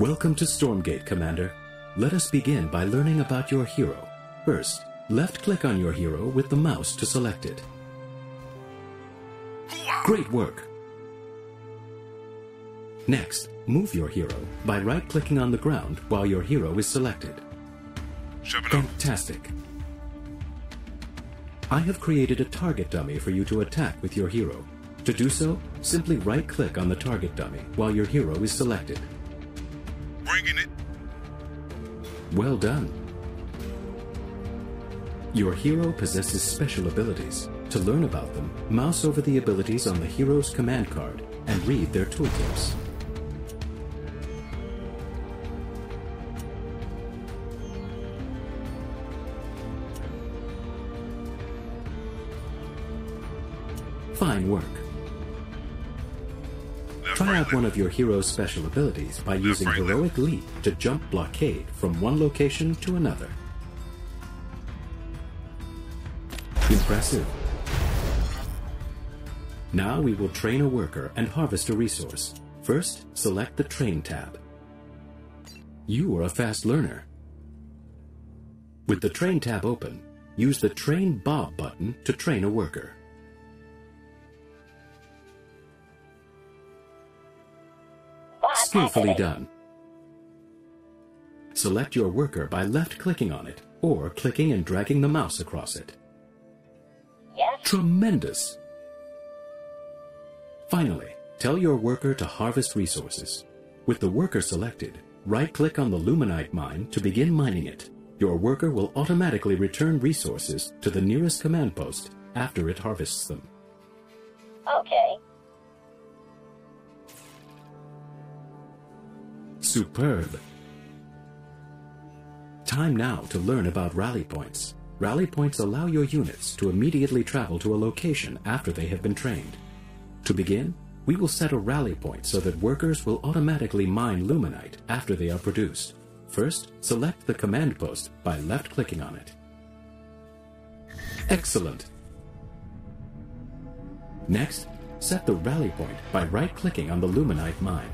Welcome to Stormgate, Commander. Let us begin by learning about your hero. First, left-click on your hero with the mouse to select it. Great work! Next, move your hero by right-clicking on the ground while your hero is selected. Fantastic! I have created a target dummy for you to attack with your hero. To do so, simply right-click on the target dummy while your hero is selected. Bringing it. Well done. Your hero possesses special abilities. To learn about them, mouse over the abilities on the hero's command card and read their tooltips. Fine work. Try out one of your hero's special abilities by using Heroic Leap to jump blockade from one location to another. Impressive. Now we will train a worker and harvest a resource. First, select the Train tab. You are a fast learner. With the Train tab open, use the Train Bob button to train a worker. Skillfully done. Select your worker by left-clicking on it or clicking and dragging the mouse across it. Yes. Tremendous! Finally, tell your worker to harvest resources. With the worker selected, right-click on the Luminite mine to begin mining it. Your worker will automatically return resources to the nearest command post after it harvests them. Okay. Superb! Time now to learn about rally points. Rally points allow your units to immediately travel to a location after they have been trained. To begin, we will set a rally point so that workers will automatically mine Luminite after they are produced. First, select the command post by left-clicking on it. Excellent! Next, set the rally point by right-clicking on the Luminite mine.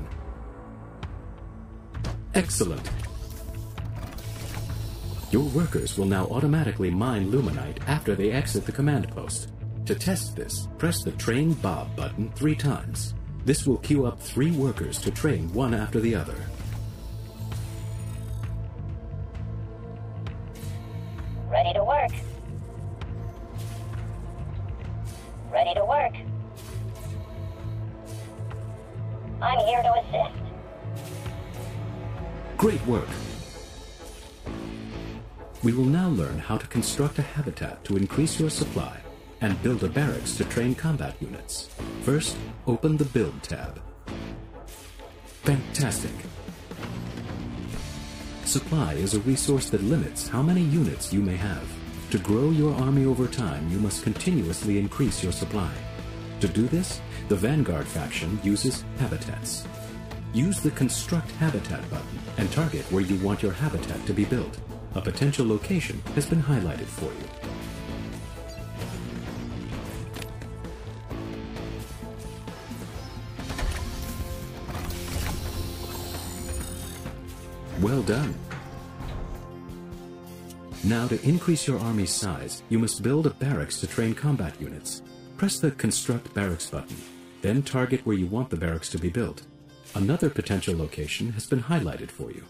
Excellent! Your workers will now automatically mine Luminite after they exit the command post. To test this, press the Train Bob button 3 times. This will queue up 3 workers to train one after the other. Ready to work. Ready to work. I'm here to assist. Great work! We will now learn how to construct a habitat to increase your supply and build a barracks to train combat units. First, open the Build tab. Fantastic! Supply is a resource that limits how many units you may have. To grow your army over time, you must continuously increase your supply. To do this, the Vanguard faction uses habitats. Use the Construct Habitat button and target where you want your habitat to be built. A potential location has been highlighted for you. Well done! Now to increase your army's size, you must build a barracks to train combat units. Press the Construct Barracks button, then target where you want the barracks to be built. Another potential location has been highlighted for you.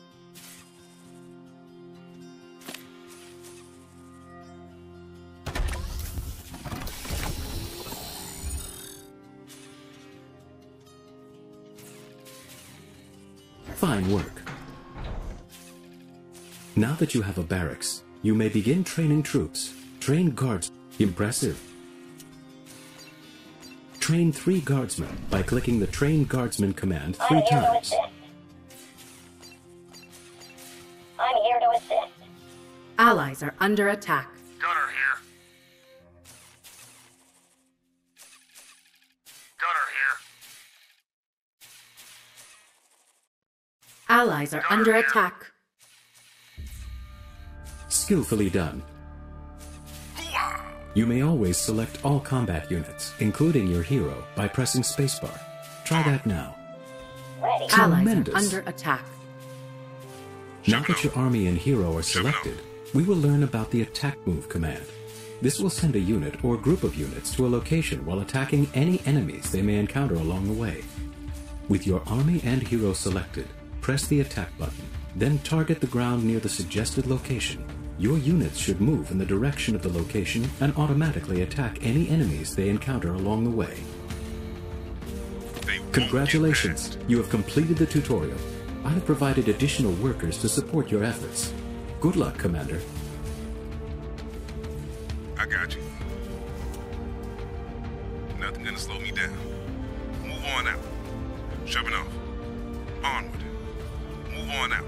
Fine work. Now that you have a barracks, you may begin training troops. Train guards. Impressive. Train 3 guardsmen by clicking the Train Guardsmen command 3 times. I'm here to assist. Allies are under attack. Gunner here. Gunner here. Allies are under attack. Skillfully done. You may always select all combat units, including your hero, by pressing spacebar. Try that now. Ready. Tremendous. Allies are under attack. Now that your army and hero are selected, we will learn about the attack move command. This will send a unit or group of units to a location while attacking any enemies they may encounter along the way. With your army and hero selected, press the attack button, then target the ground near the suggested location. Your units should move in the direction of the location and automatically attack any enemies they encounter along the way. Congratulations, you have completed the tutorial. I have provided additional workers to support your efforts. Good luck, Commander. I got you. Nothing gonna slow me down. Move on out. Shoving off. Onward. Move on out.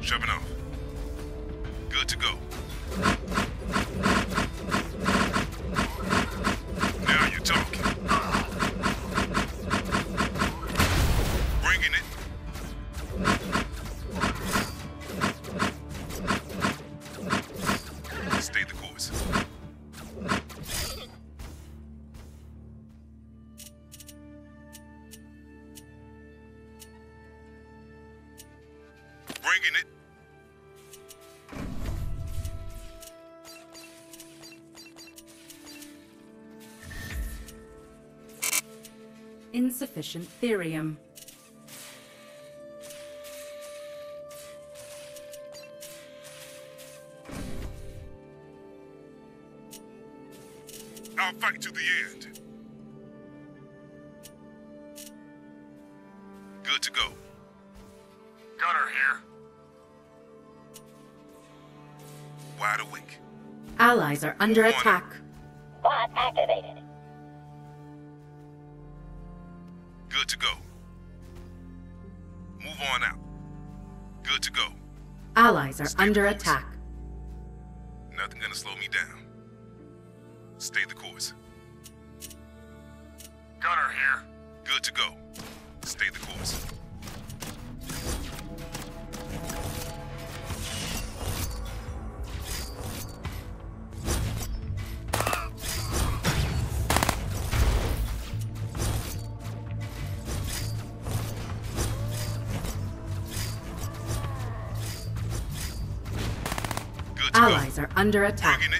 Shoving off. Good to go. Now you're talking. Bringing it. Stay the course. Bringing it. Insufficient Therium. I'll fight to the end. Good to go. Gunner here. Wide awake. Allies are under attack. Bot activated. Good to go. Move on out. Good to go. Allies are under attack. Nothing gonna slow me down. Stay the course. Gunner here. Good to go. Stay the course. Good to Allies go. Are under attack. Good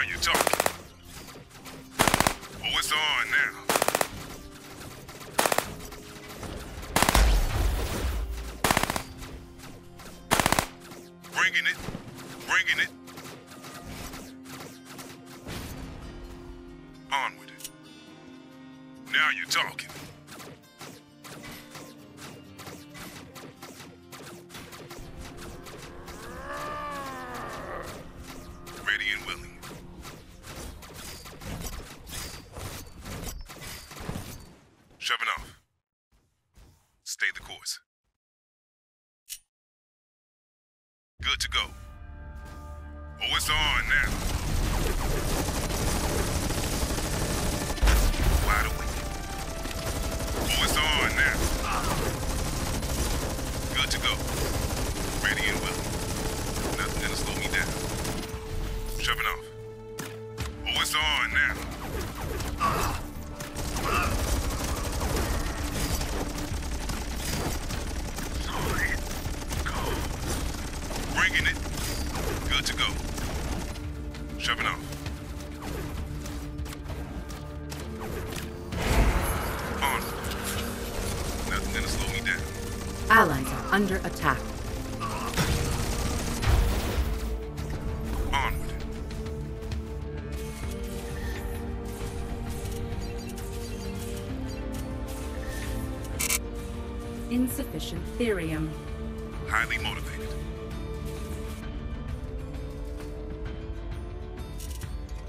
to go. Oh, it's on now. Wide awake. Oh, it's on now. Good to go. Ready and willing. Nothing gonna slow me down. Shoving off. Oh, it's on now. Allies are under attack. Insufficient Therium. Highly motivated.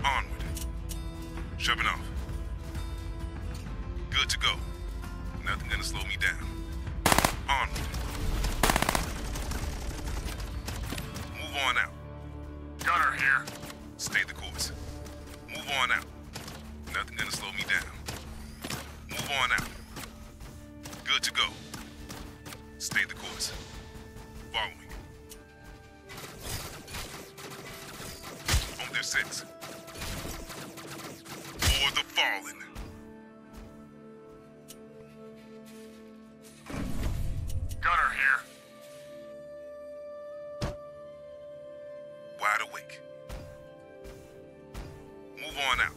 Onward. Shoving off. Good to go. Nothing gonna slow me down. Onward. Move on out. Gunner here. Stay the course. Move on out. Nothing gonna slow me down. Move on out. Good to go. Stay the course. Following. On their six. For the fallen. Gunner here. Wide awake. Move on out.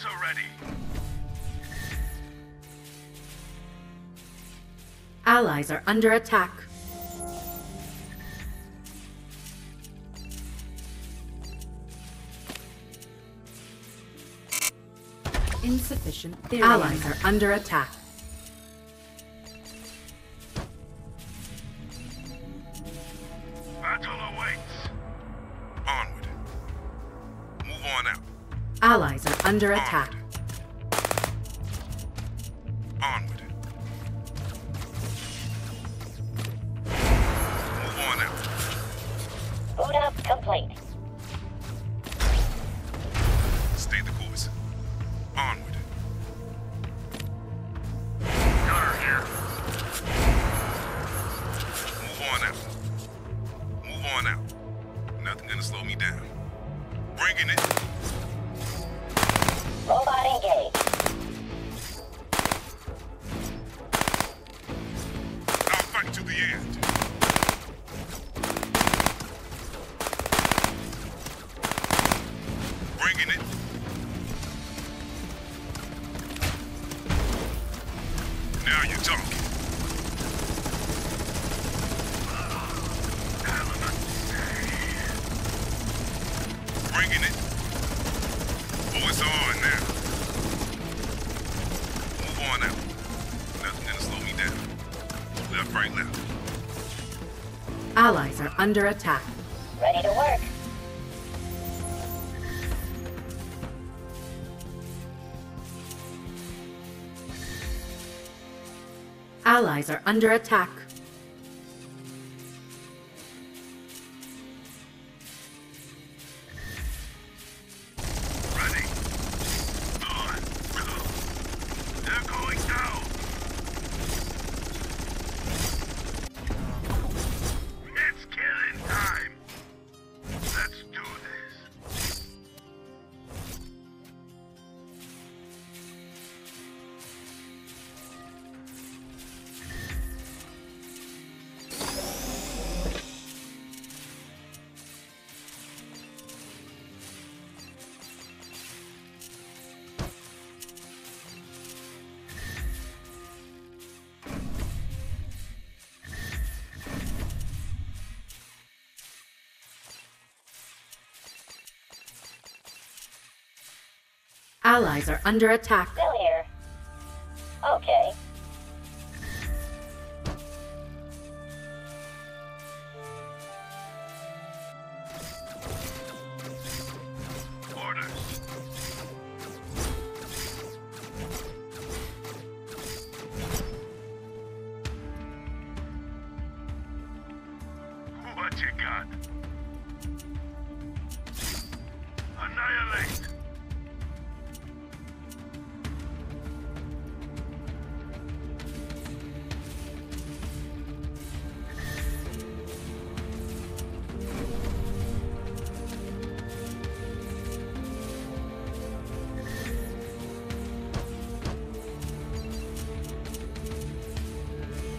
So ready. Allies are under attack. Insufficient theory. Allies are under attack. Battle awaits. Onward. Move on out. Allies are under attack. Onward. Move on out. Boot up complete. Stay the course. Onward. Gunner here. Move on out. Move on out. Nothing gonna slow me down. Bringing it. Robot engaged. I'll fight to the end. Bringing it. Now you're talking. Bringing it. Oh, it's on now. Move on out. Nothing's gonna slow me down. Left, right, left. Allies are under attack. Ready to work. Allies are under attack. Allies are under attack. Still here. Okay. Orders. What you got? Annihilate.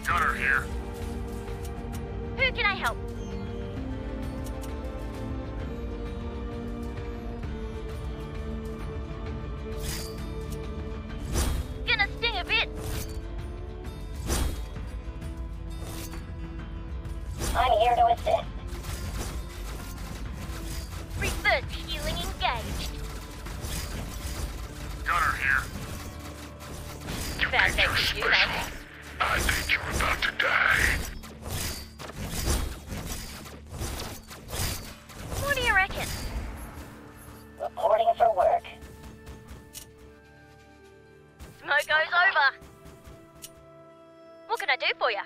Gunner here. Who can I help? Gonna sting a bit. I'm here to assist. Reverse healing engaged. Gunner here. You think you're special? I think you're about to die. What do you reckon? Reporting for work. Smoke goes over. What can I do for you?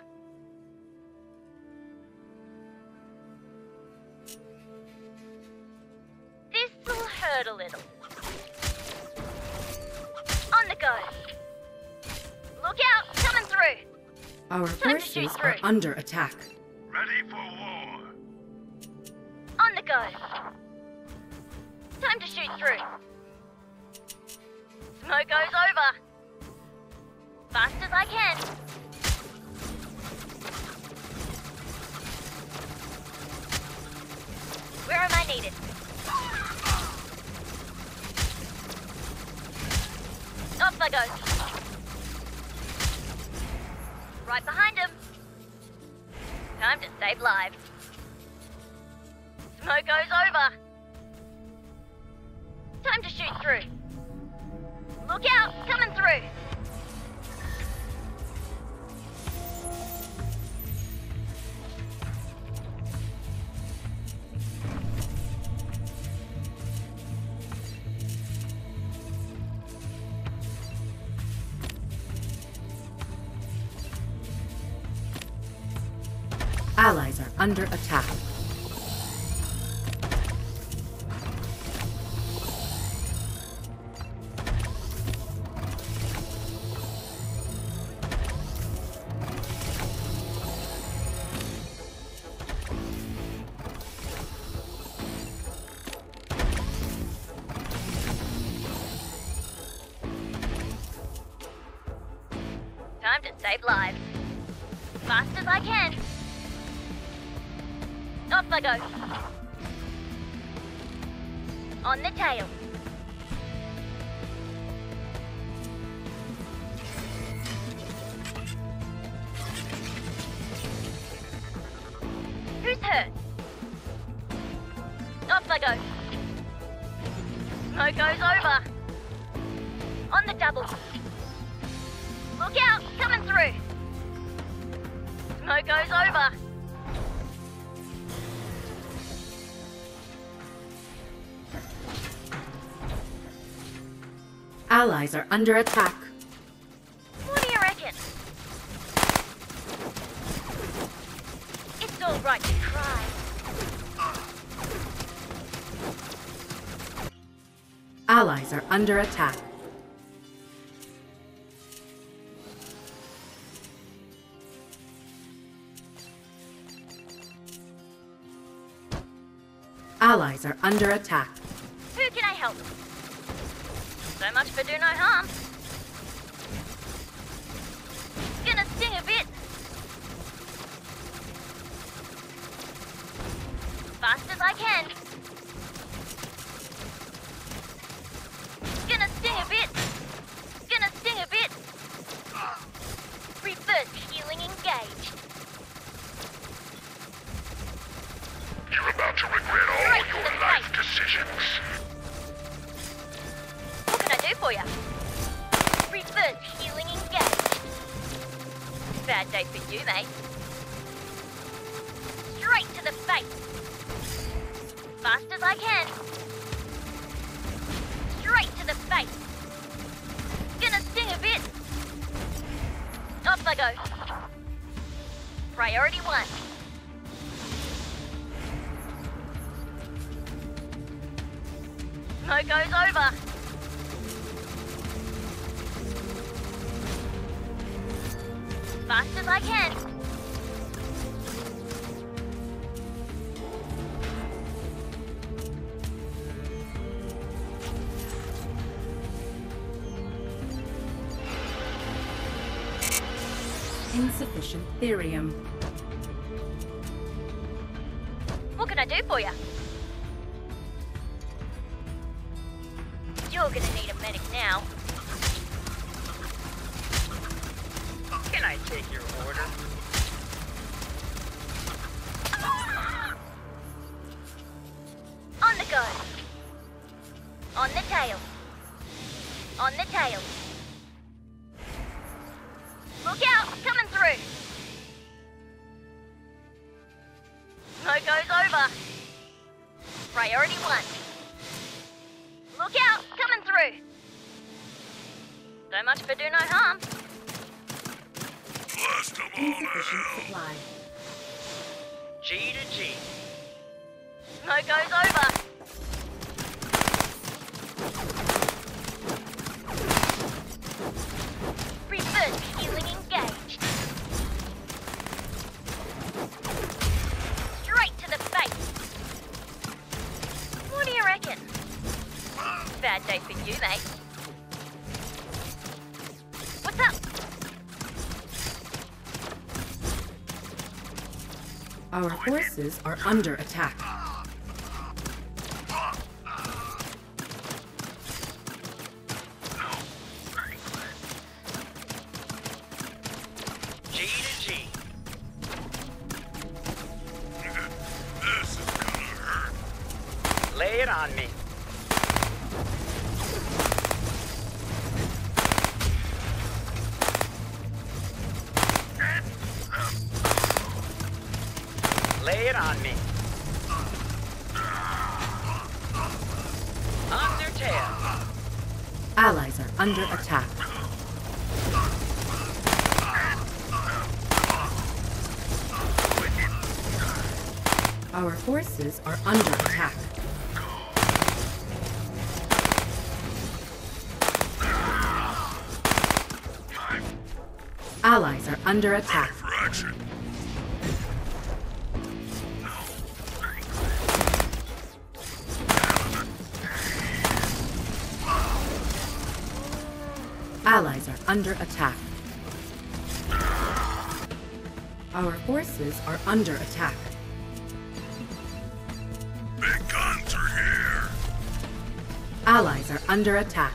This'll hurt a little. On the go. Look out! Coming through! Our forces are under attack. Ready for war! On the go! Time to shoot through! Smoke goes over! Fast as I can! Where am I needed? Off I go! Right behind him! Time to save lives! Smoke goes over! Time to shoot through! Look out! Coming through! Allies are under attack. Time to save lives. Fast as I can. Off I go. On the tail. Who's hurt? Off I go. Smoke goes over. On the double. Look out! Coming through! Smoke goes over. Allies are under attack. What do you reckon? It's all right to cry. Allies are under attack. Allies are under attack. Who can I help? So much for do no harm. Gonna sting a bit. Fast as I can. Gonna sting a bit. Gonna sting a bit. Reverse healing engaged. You're about to regret all your life decisions. For you. Reverse healing engaged. Bad day for you, mate. Straight to the face. Fast as I can. Straight to the face. Gonna sting a bit. Off I go. Priority one. Smoke goes over. Fast as I can. insufficient therium. What can I do for you? You're gonna need a medic now. Can I take your order? On the go. On the tail. On the tail. Look out! Coming through! Loco's over. Priority one. Look out! Coming through! So much for do no harm. Blast them all to hell! G to G. Loco's over. Reverse healing engaged. Straight to the face. What do you reckon? Bad day for you, mate. What's up? Our horses are under attack. Under attack. Our forces are under attack. Allies are under attack. Allies are under attack. Our forces are under attack. Big guns are here. Allies are under attack.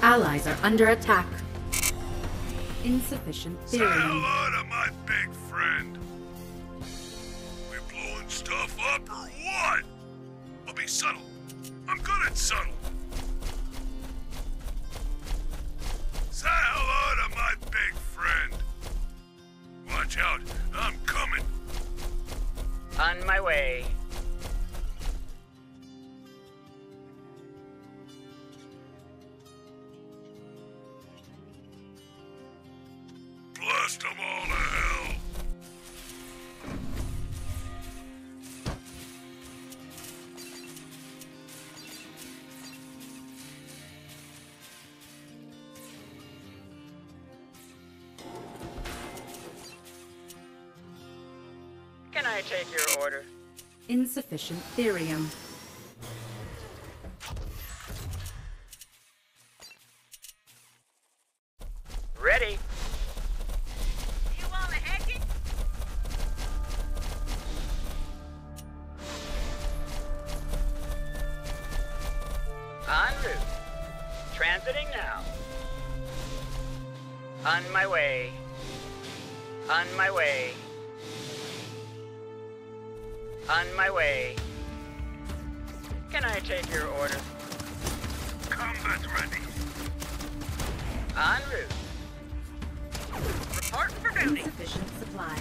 Allies are under attack. Insufficient theory. Say hello to my big friend. Stuff up or what? I'll be subtle. I'm good at subtle. Say hello to my big friend. Watch out, I'm coming. On my way. Blast them all to hell. Take your order. Insufficient therium. Ready. You wanna hack it? En route. Transiting now. On my way. On my way. On my way. Can I take your order? Combat ready. En route. Report for duty. Insufficient supply.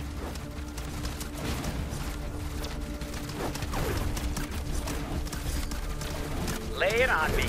Lay it on me.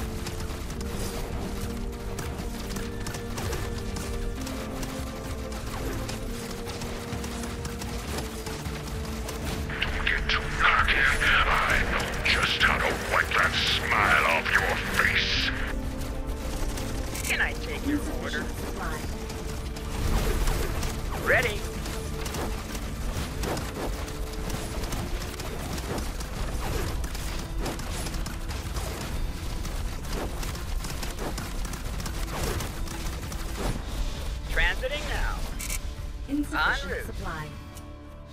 Caches supplied.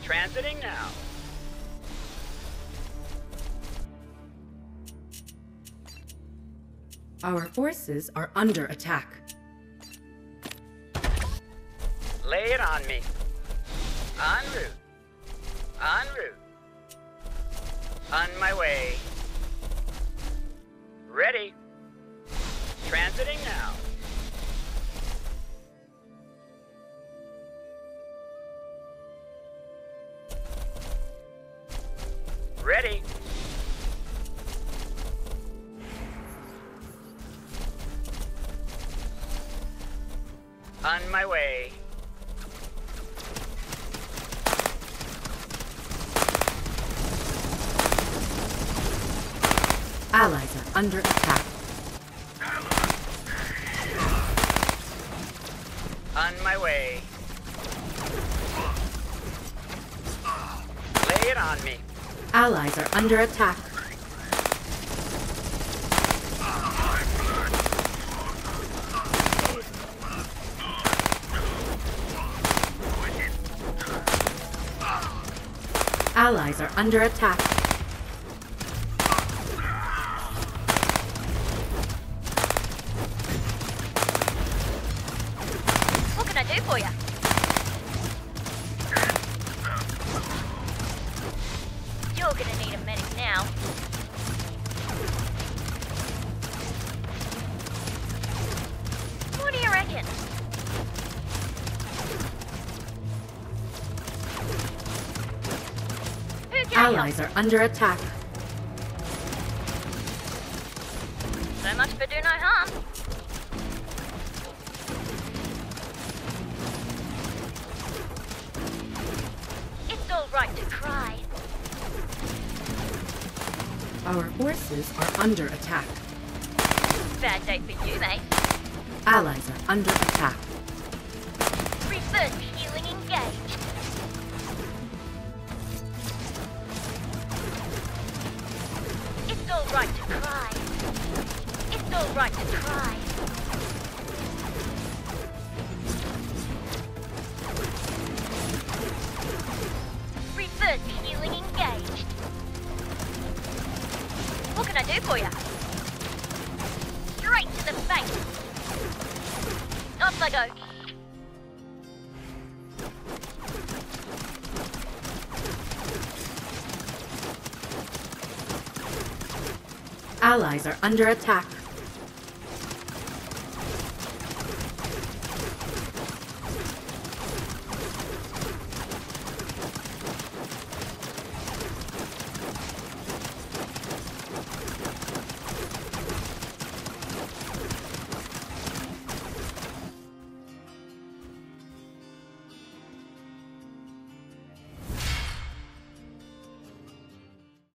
Transiting now. Our forces are under attack. Lay it on me. En route. En route. On my way. Ready. Transiting now. Ready. On my way. Allies are under attack. On my way. Lay it on me. Allies are under attack. Allies are under attack. What can I do for you? You're gonna need a medic now. What do you reckon? Allies are under attack. So much for do no harm. It's all right to cry. Our forces are under attack. Bad day for you, mate. Allies are under attack. Research healing engaged. It's all right to cry. It's all right to cry. Reverse healing engaged. What can I do for you? Straight to the face. Off I go. Allies are under attack.